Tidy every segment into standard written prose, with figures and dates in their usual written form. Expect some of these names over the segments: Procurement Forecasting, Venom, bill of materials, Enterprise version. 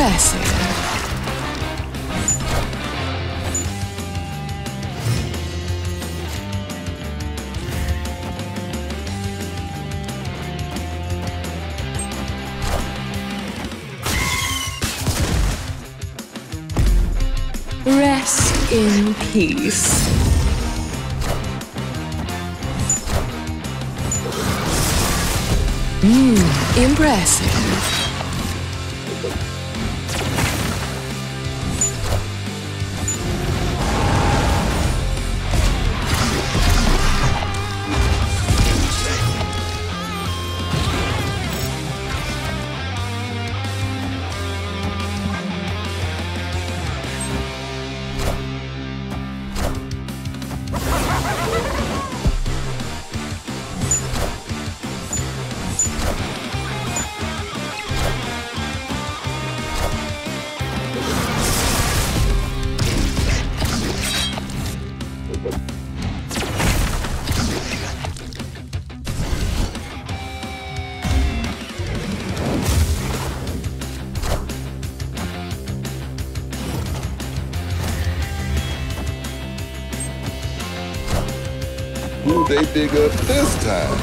Impressive. Rest in peace. Impressive. Who'd they dig up this time?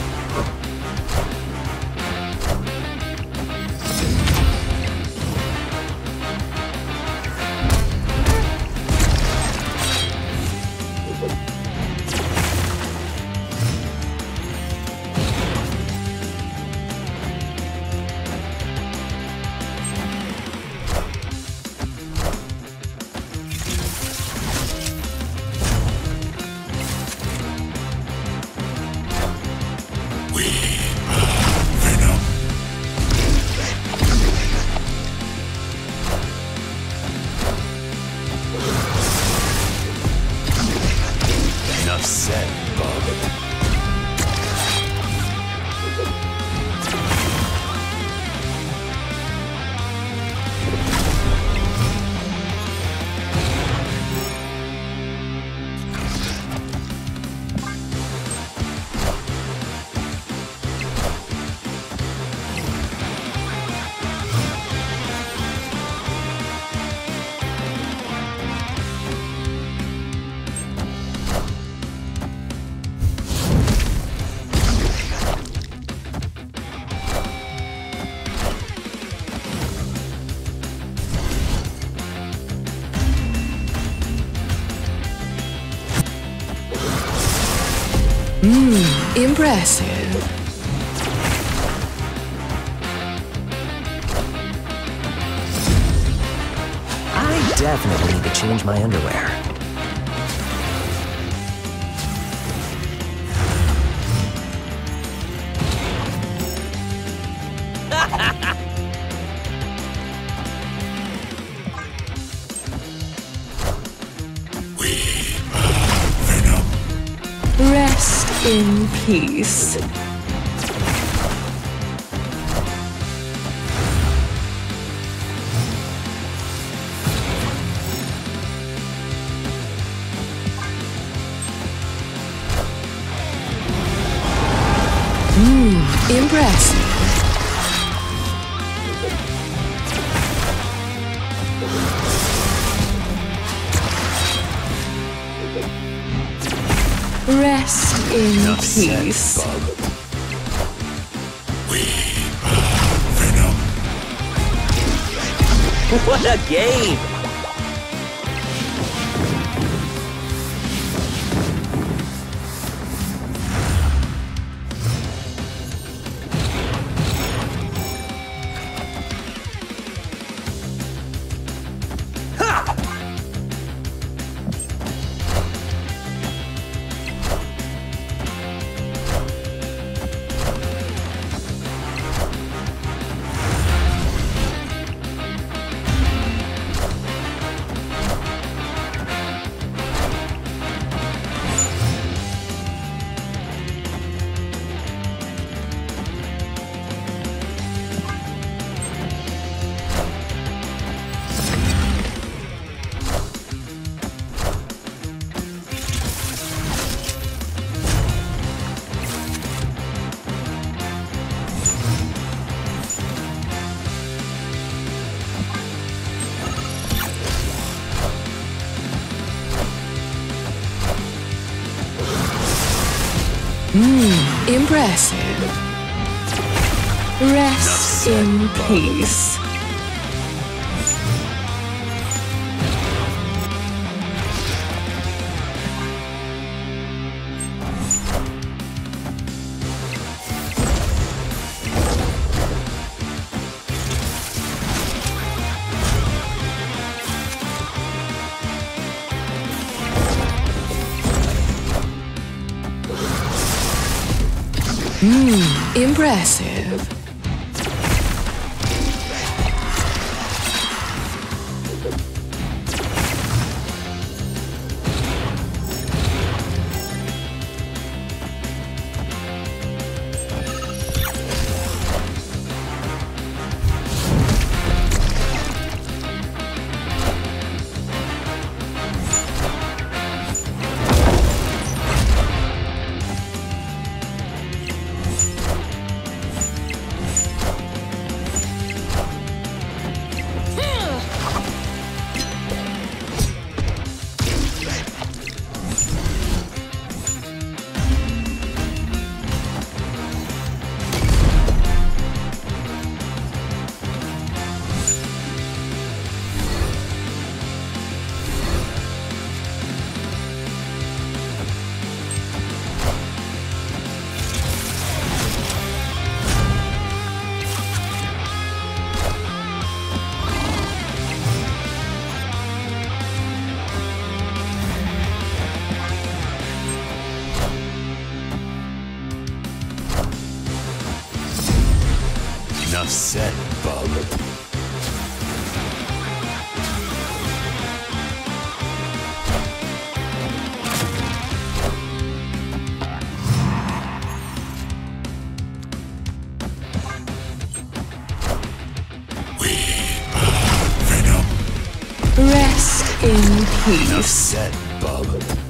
Impressive. I definitely need to change my underwear. In peace. Impressive. Rest in peace. We are Venom. What a game! Impressive. Rest in peace. Impressive. Set bullet. We are Venom. Rest in peace. Set bullet.